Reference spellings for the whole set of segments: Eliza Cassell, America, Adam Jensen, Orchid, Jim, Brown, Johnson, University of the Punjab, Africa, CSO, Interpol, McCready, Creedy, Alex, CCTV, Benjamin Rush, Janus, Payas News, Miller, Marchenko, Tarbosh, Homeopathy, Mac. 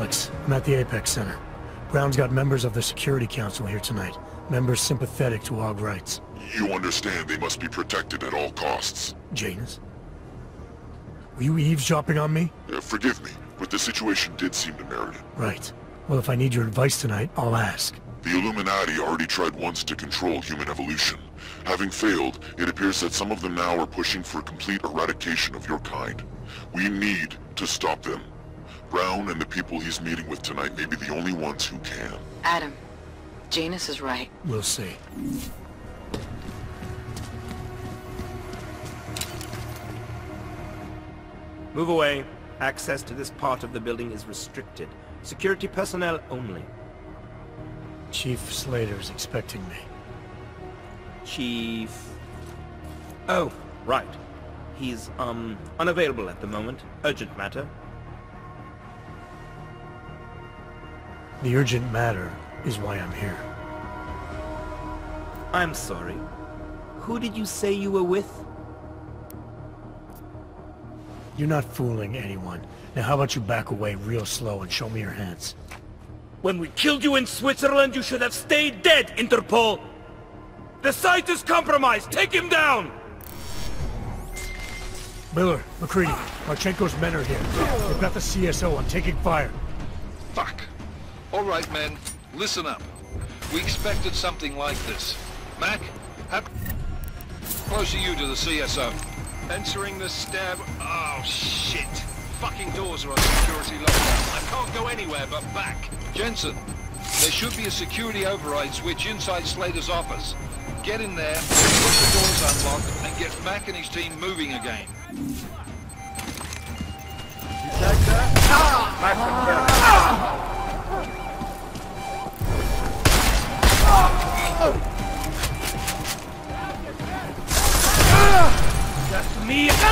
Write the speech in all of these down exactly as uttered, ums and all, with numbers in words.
Alex, I'm at the Apex Center. Brown's got members of the Security Council here tonight. Members sympathetic to our rights. You understand they must be protected at all costs. Janus? Were you eavesdropping on me? Uh, forgive me, but the situation did seem to merit it. Right. Well, if I need your advice tonight, I'll ask. The Illuminati already tried once to control human evolution. Having failed, it appears that some of them now are pushing for complete eradication of your kind. We need to stop them. Brown and the people he's meeting with tonight may be the only ones who can. Adam, Janus is right. We'll see. Move away. Access to this part of the building is restricted. Security personnel only. Chief Slater's expecting me. Chief... Oh, right. He's, um, unavailable at the moment. Urgent matter. The urgent matter is why I'm here. I'm sorry. Who did you say you were with? You're not fooling anyone. Now how about you back away real slow and show me your hands? When we killed you in Switzerland, you should have stayed dead, Interpol! The site is compromised! Take him down! Miller, McCready, Marchenko's men are here. They've got the C S O. I'm taking fire. Fuck. All right, men. Listen up. We expected something like this. Mac, how close are you to the C S O? Entering the stab... Oh, shit. Fucking doors are on security lockdown. I can't go anywhere but back. Jensen, there should be a security override switch inside Slater's office. Get in there, put the doors unlocked, and get Mac and his team moving again. You take that? Ah! Mac ah! Ah! That's me! Ah!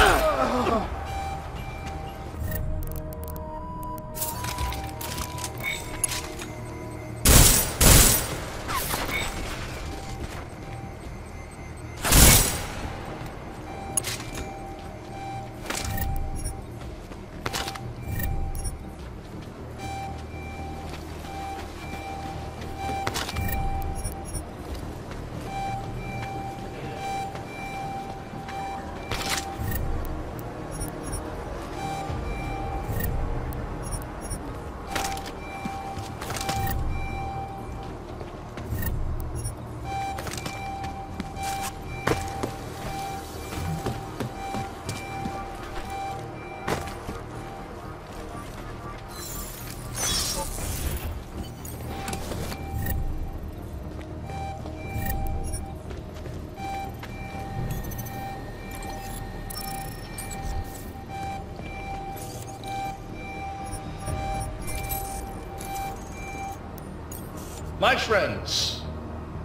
My friends,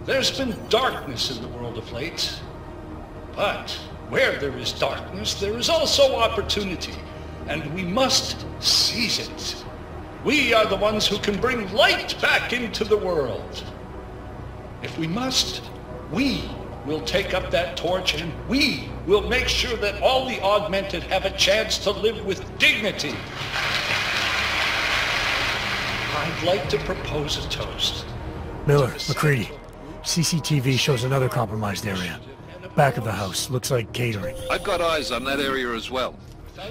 there's been darkness in the world of late, but where there is darkness, there is also opportunity, and we must seize it. We are the ones who can bring light back into the world. If we must, we will take up that torch, and we will make sure that all the augmented have a chance to live with dignity. I'd like to propose a toast. Miller, McCready, C C T V shows another compromised area. Back of the house, looks like catering. I've got eyes on that area as well.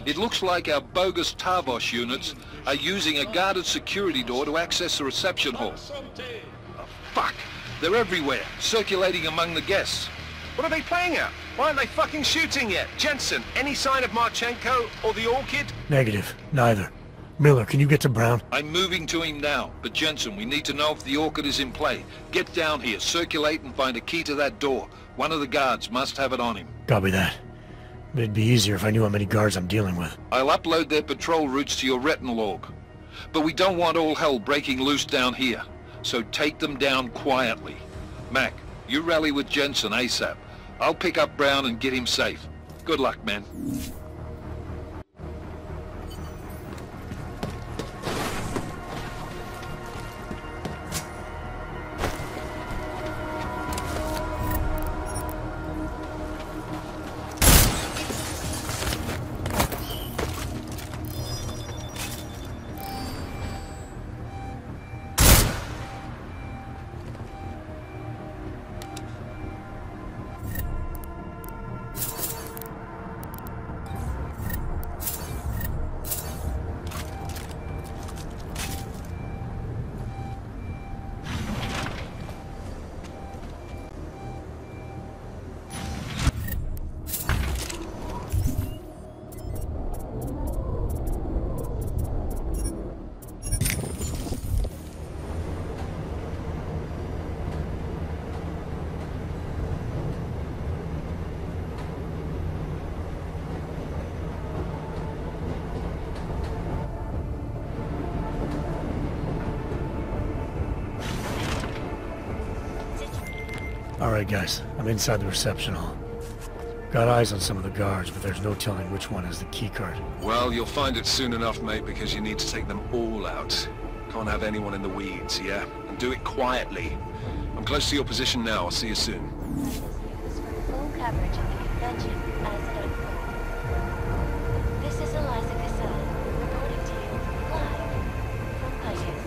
It looks like our bogus Tarbosh units are using a guarded security door to access the reception hall. Oh, fuck! They're everywhere, circulating among the guests. What are they playing at? Why aren't they fucking shooting yet? Jensen, any sign of Marchenko or the Orchid? Negative. Neither. Miller, can you get to Brown? I'm moving to him now, but Jensen, we need to know if the Orchid is in play. Get down here, circulate, and find a key to that door. One of the guards must have it on him. Copy that. But it'd be easier if I knew how many guards I'm dealing with. I'll upload their patrol routes to your retinal org. But we don't want all hell breaking loose down here, so take them down quietly. Mac, you rally with Jensen ASAP. I'll pick up Brown and get him safe. Good luck, man. Alright guys, I'm inside the reception hall. Got eyes on some of the guards, but there's no telling which one has the keycard. Well, you'll find it soon enough, mate, because you need to take them all out. Can't have anyone in the weeds, yeah? And do it quietly. I'm close to your position now, I'll see you soon. This is for full coverage of the convention as it unfolds. This is Eliza Cassell, reporting to you live from Payas.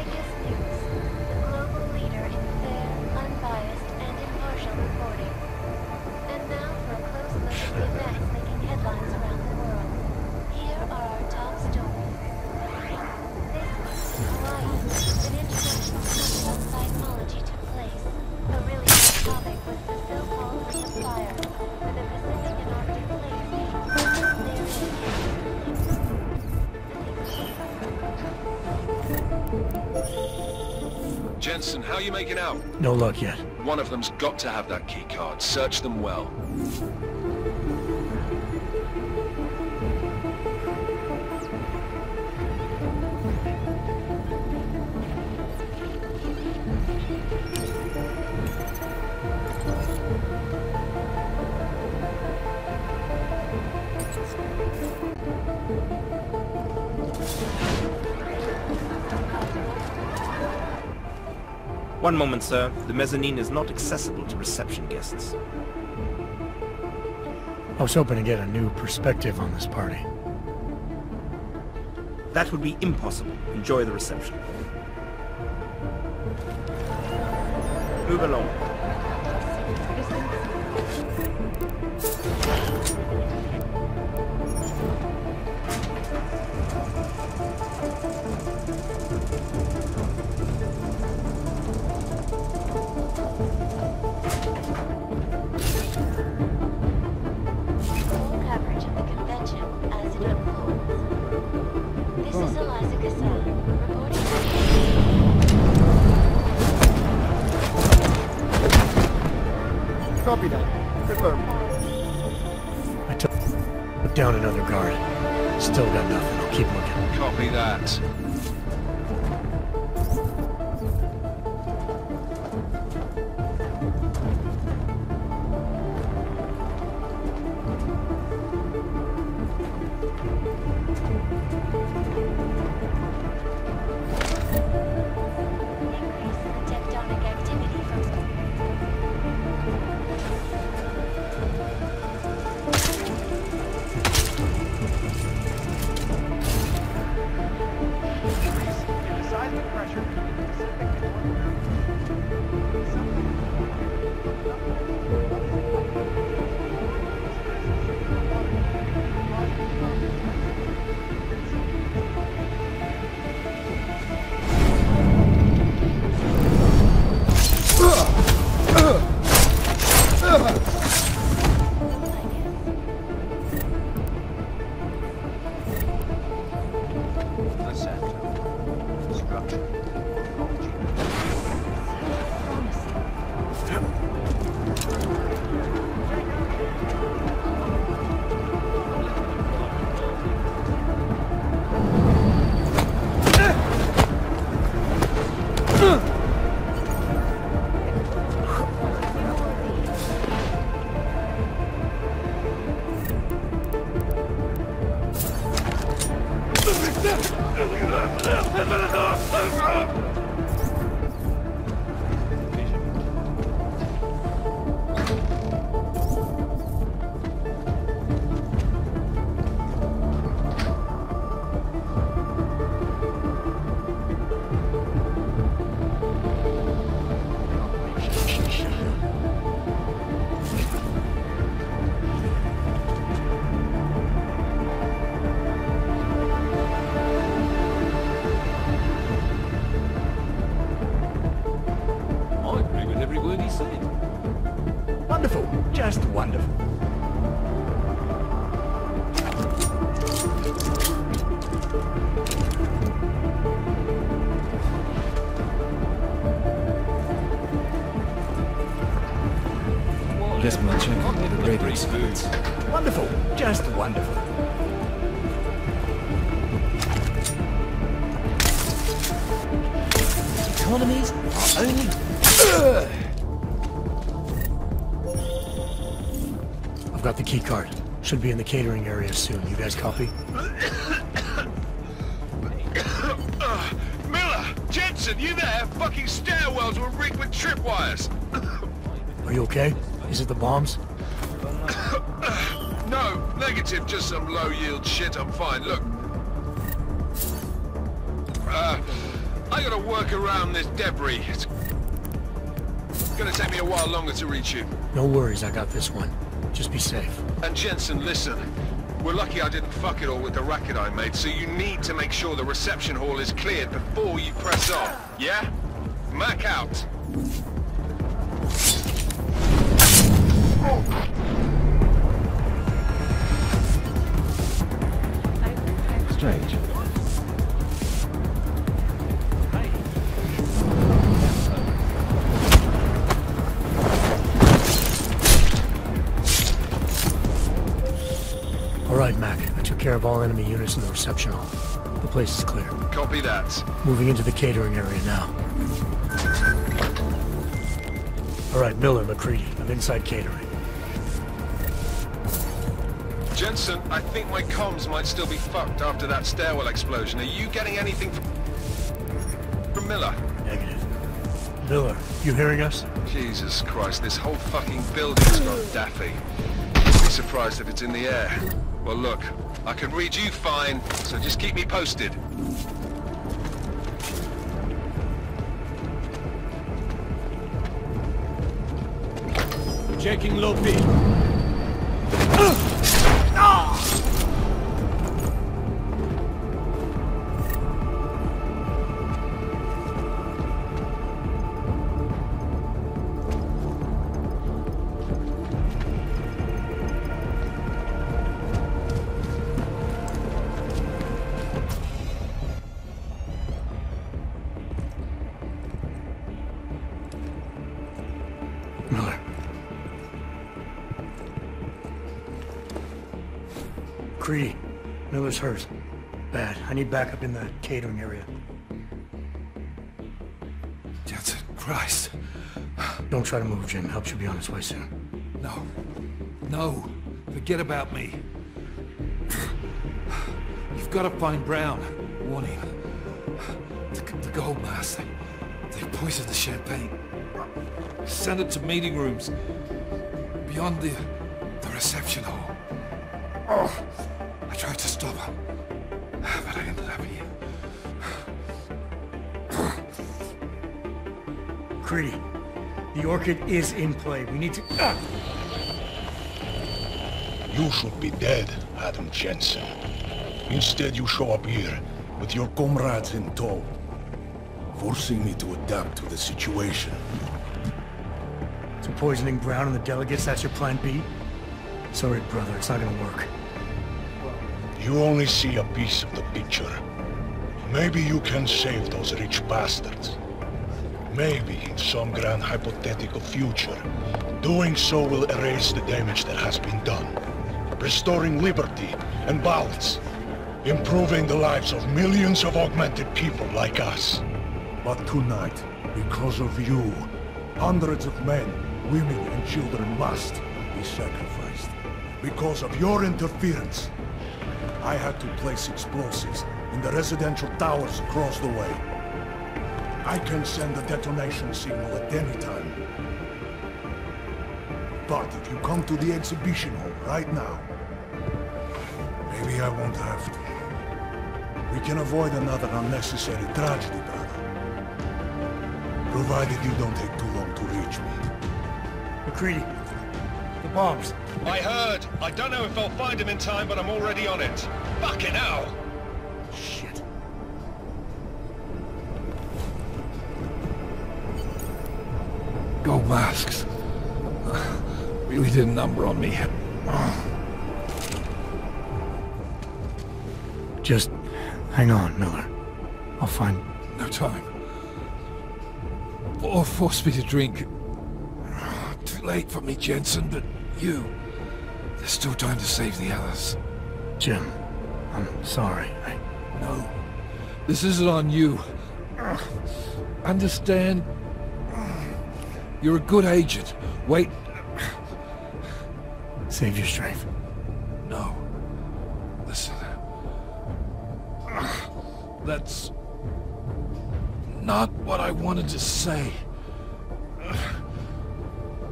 Payas News, the global leader in fair, unbiased, and impartial reporting. And now for a close look at the events making headlines around the world. Here are our top stories. An international meeting on psychology took place. A really good topic was the so-called Green Fire, where the Pacific and Arctic plains became their Jensen, how are you making out? No luck yet. One of them's got to have that key card. Search them well. One moment, sir. The mezzanine is not accessible to reception guests. I was hoping to get a new perspective on this party. That would be impossible. Enjoy the reception. Move along. Copy that. Confirm. I took down another guard. Still got nothing. I'll keep looking. Copy that. Yes, Marchenko, the greatest foods. Wonderful, just wonderful. Economies are only... I've got the key card. Should be in the catering area soon. You guys copy? Miller! Jensen! You there! Fucking stairwells were rigged with tripwires! Are you okay? Is it the bombs? No, negative. Just some low-yield shit. I'm fine. Look. Uh, I gotta work around this debris. It's gonna take me a while longer to reach you. No worries. I got this one. Just be safe. And Jensen, listen. We're lucky I didn't fuck it all with the racket I made, so you need to make sure the reception hall is cleared before you press on. Yeah? Mac out. Oh. Strange. All right, Mac. I took care of all enemy units in the reception hall. The place is clear. Copy that. Moving into the catering area now. All right, Miller, McCready. I'm inside catering. Jensen, I think my comms might still be fucked after that stairwell explosion. Are you getting anything from Miller? Negative. Miller, you hearing us? Jesus Christ, this whole fucking building's gone daffy. I'd be surprised if it's in the air. Well, look, I can read you fine, so just keep me posted. Checking low B. Creedy, Miller's hurt. Bad. I need backup in the catering area. Johnson, Christ. Don't try to move, Jim. Help should be on its way soon. No. No. Forget about me. You've got to find Brown. Warn him. The, the gold mask. They, they poisoned the champagne. Send it to meeting rooms. Beyond the, the reception hall. Oh. I tried to stop her, but I ended up here. Creedy, the Orchid is in play. We need to... Ah! You should be dead, Adam Jensen. Instead, you show up here, with your comrades in tow, forcing me to adapt to the situation. So poisoning Brown and the delegates, that's your plan B? Sorry, brother, it's not gonna work. You only see a piece of the picture. Maybe you can save those rich bastards. Maybe in some grand hypothetical future, doing so will erase the damage that has been done. Restoring liberty and balance. Improving the lives of millions of augmented people like us. But tonight, because of you, hundreds of men, women and children must be sacrificed. Because of your interference, I had to place explosives in the residential towers across the way. I can send a detonation signal at any time. But if you come to the exhibition hall right now, maybe I won't have to. We can avoid another unnecessary tragedy, brother. Provided you don't take too long to reach me. McCready, the bombs. I heard. I don't know if I'll find him in time, but I'm already on it. Fucking hell! Shit. Gold masks. Uh, really did a number on me. Uh. Just hang on, Miller. I'll find... No time. Or force me to drink. Uh, too late for me, Jensen, but you... There's still time to save the others. Jim, I'm sorry. I... No. This isn't on you. Understand? You're a good agent. Wait. Save your strength. No. Listen. That's not what I wanted to say.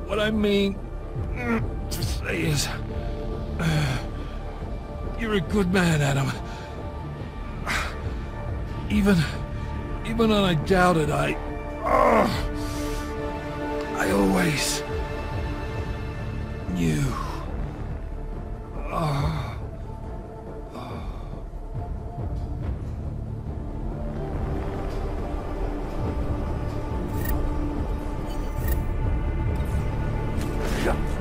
What I mean to say is... You're a good man, Adam. Even... Even when I doubted, I... I always... knew. Oh. Oh. Yeah.